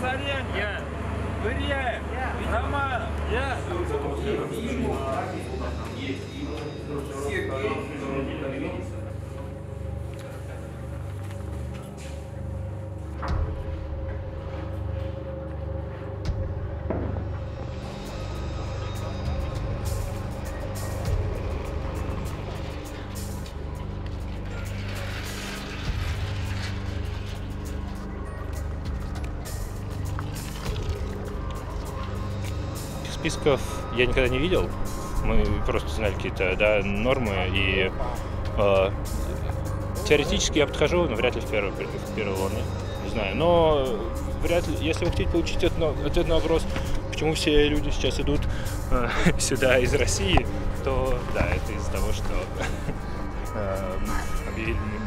Писаренко, Дыряев, Романов, Списков я никогда не видел, мы просто знали какие-то нормы, и теоретически я подхожу, но вряд ли в первой волне, не знаю. Но вряд ли, если вы хотите получить ответ на вопрос, почему все люди сейчас идут сюда из России, то да, это из-за того, что объявили